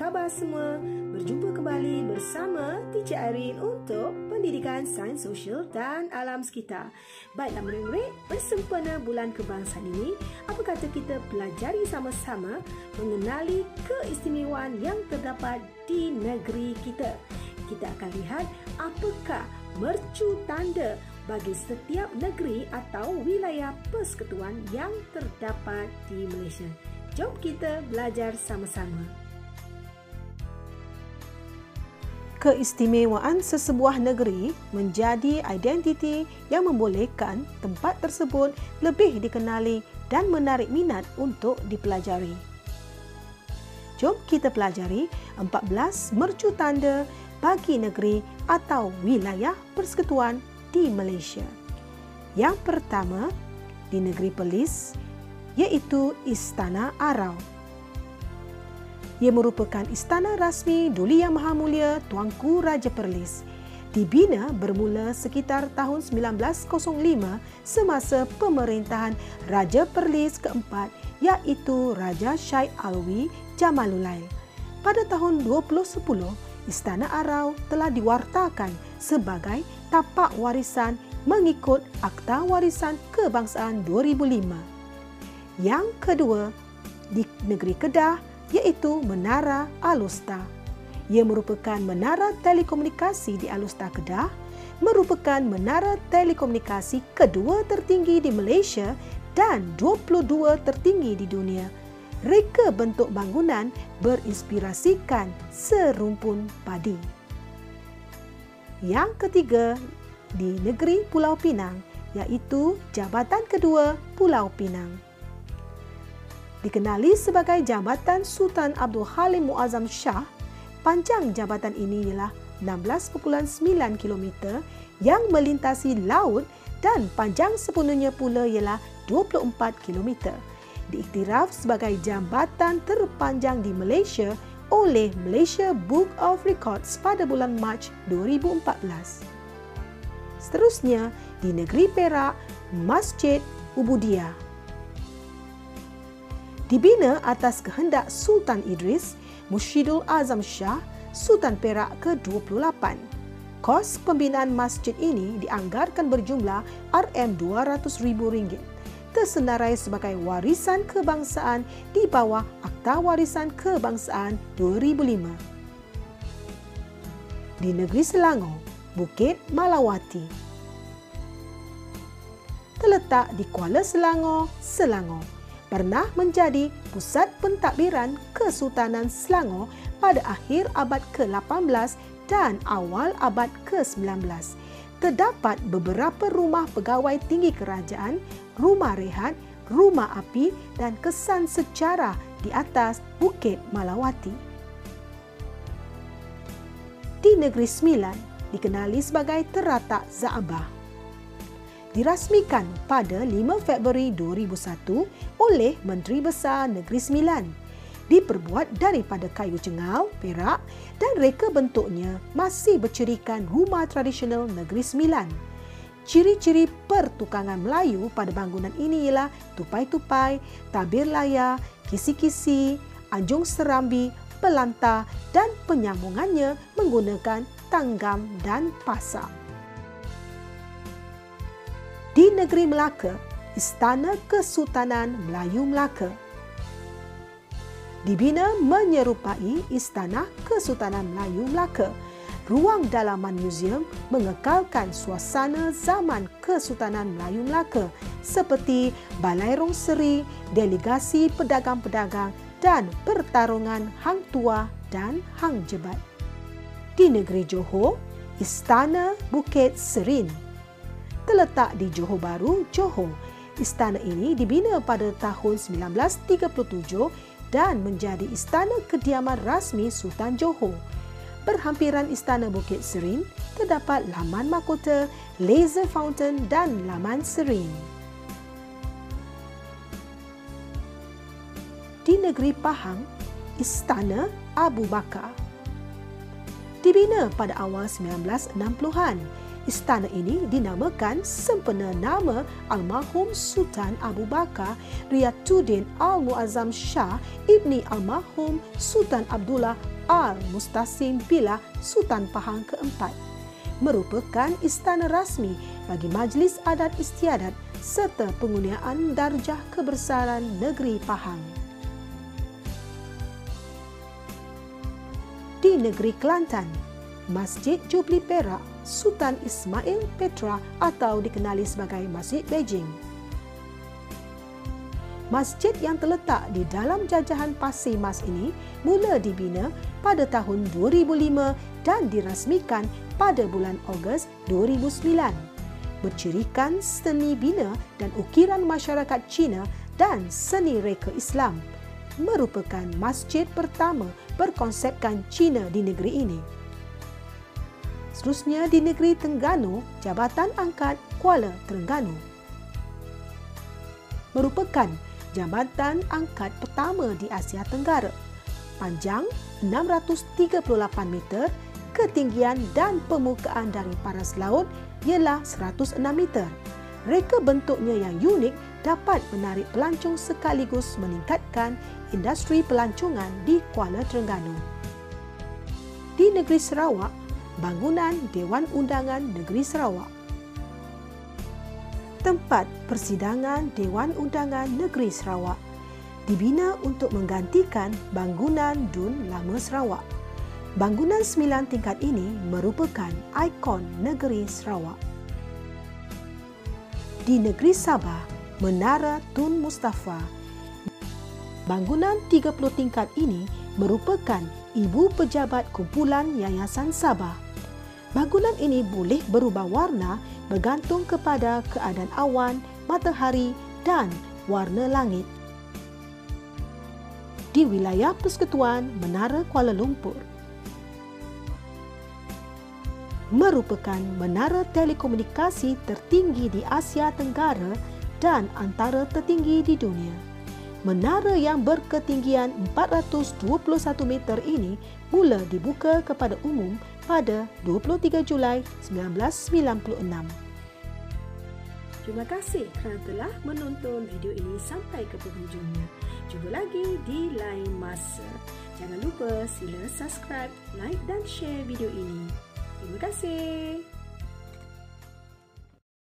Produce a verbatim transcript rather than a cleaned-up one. khabar semua? Berjumpa kembali bersama Teacher Irene untuk Pendidikan Sains Sosial dan Alam Sekitar. Baiklah murid-murid, bersempena Bulan Kebangsaan ini, apa kata kita pelajari sama-sama mengenali keistimewaan yang terdapat di negeri kita. Kita akan lihat apakah mercu tanda bagi setiap negeri atau wilayah persekutuan yang terdapat di Malaysia. Jom kita belajar sama-sama. Keistimewaan sesebuah negeri menjadi identiti yang membolehkan tempat tersebut lebih dikenali dan menarik minat untuk dipelajari. Jom kita pelajari empat belas mercu tanda bagi negeri atau wilayah persekutuan di Malaysia. Yang pertama, di negeri Perlis, iaitu Istana Arau. Ia merupakan istana rasmi Duli Yang Maha Mulia Tuanku Raja Perlis. Dibina bermula sekitar tahun seribu sembilan ratus lima semasa pemerintahan Raja Perlis keempat, iaitu Raja Syed Alwi Jamalulail. Pada tahun dua ribu sepuluh, Istana Arau telah diwartakan sebagai tapak warisan mengikut Akta Warisan Kebangsaan dua ribu lima. Yang kedua, di negeri Kedah, iaitu Menara Alustar. Ia merupakan menara telekomunikasi di Alustar Kedah, merupakan menara telekomunikasi kedua tertinggi di Malaysia dan dua puluh dua tertinggi di dunia. Reka bentuk bangunan berinspirasikan serumpun padi. Yang ketiga, di negeri Pulau Pinang, iaitu Jambatan Kedua Pulau Pinang. Dikenali sebagai Jambatan Sultan Abdul Halim Muazzam Shah, panjang jambatan ini ialah enam belas perpuluhan sembilan kilometer yang melintasi laut dan panjang sepenuhnya pula ialah dua puluh empat kilometer. Diiktiraf sebagai jambatan terpanjang di Malaysia oleh Malaysia Book of Records pada bulan Mac dua ribu empat belas. Seterusnya, di negeri Perak, Masjid Ubudiah. Dibina atas kehendak Sultan Idris Mushidul Azam Shah, Sultan Perak ke dua puluh lapan. Kos pembinaan masjid ini dianggarkan berjumlah R M dua ratus ribu ringgit, tersenarai sebagai warisan kebangsaan di bawah Akta Warisan Kebangsaan dua ribu lima. Di negeri Selangor, Bukit Malawati. Terletak di Kuala Selangor, Selangor. Pernah menjadi pusat pentadbiran Kesultanan Selangor pada akhir abad ke lapan belas dan awal abad ke sembilan belas. Terdapat beberapa rumah pegawai tinggi kerajaan, rumah rehat, rumah api dan kesan sejarah di atas Bukit Malawati. Di negeri Sembilan, dikenali sebagai Teratak Za'aba. Dirasmikan pada lima Februari dua ribu satu oleh Menteri Besar Negeri Sembilan. Diperbuat daripada kayu cengal, perak dan reka bentuknya masih bercirikan rumah tradisional Negeri Sembilan. Ciri-ciri pertukangan Melayu pada bangunan ini ialah tupai-tupai, tabir layar, kisi-kisi, anjung serambi, pelanta dan penyambungannya menggunakan tanggam dan pasak. Di negeri Melaka, Istana Kesultanan Melayu Melaka. Dibina menyerupai Istana Kesultanan Melayu Melaka. Ruang dalaman museum mengekalkan suasana zaman Kesultanan Melayu Melaka seperti Balai Rong Seri, delegasi pedagang-pedagang dan pertarungan Hang Tuah dan Hang Jebat. Di negeri Johor, Istana Bukit Serin. Terletak di Johor Bahru, Johor. Istana ini dibina pada tahun seribu sembilan ratus tiga puluh tujuh dan menjadi istana kediaman rasmi Sultan Johor. Berhampiran Istana Bukit Serin, terdapat laman mahkota, laser fountain dan laman Serin. Di negeri Pahang, Istana Abu Bakar. Dibina pada awal seribu sembilan ratus enam puluhan. Istana ini dinamakan sempena nama almarhum Sultan Abu Bakar Riayatuddin Al-Mu'azzam Shah ibni almarhum Sultan Abdullah Ar-Mustasim Billah, Sultan Pahang keempat. Merupakan istana rasmi bagi Majlis Adat Istiadat serta pengundian darjah kebesaran negeri Pahang. Di negeri Kelantan, Masjid Jubli Perak Sultan Ismail Petra atau dikenali sebagai Masjid Beijing. Masjid yang terletak di dalam jajahan Pasir Mas ini mula dibina pada tahun dua ribu lima dan dirasmikan pada bulan Ogos dua ribu sembilan. Bercirikan seni bina dan ukiran masyarakat Cina dan seni reka Islam. Merupakan masjid pertama berkonsepkan Cina di negeri ini. Seterusnya di negeri Terengganu, Jambatan Angkat Kuala Terengganu. Merupakan jambatan angkat pertama di Asia Tenggara. Panjang enam ratus tiga puluh lapan meter, ketinggian dan permukaan dari paras laut ialah seratus enam meter. Reka bentuknya yang unik dapat menarik pelancong sekaligus meningkatkan industri pelancongan di Kuala Terengganu. Di negeri Sarawak, bangunan Dewan Undangan Negeri Sarawak. Tempat persidangan Dewan Undangan Negeri Sarawak dibina untuk menggantikan bangunan D U N Lama Sarawak. Bangunan sembilan tingkat ini merupakan ikon negeri Sarawak. Di negeri Sabah, Menara Tun Mustafa. Bangunan tiga puluh tingkat ini merupakan ibu pejabat Kumpulan Yayasan Sabah. Bangunan ini boleh berubah warna bergantung kepada keadaan awan, matahari dan warna langit. Di wilayah Persekutuan Menara Kuala Lumpur, merupakan menara telekomunikasi tertinggi di Asia Tenggara dan antara tertinggi di dunia. Menara yang berketinggian empat ratus dua puluh satu meter ini mula dibuka kepada umum pada dua puluh tiga Julai seribu sembilan ratus sembilan puluh enam. Terima kasih kerana telah menonton video ini sampai ke penghujungnya. Jumpa lagi di lain masa. Jangan lupa sila subscribe, like dan share video ini. Terima kasih.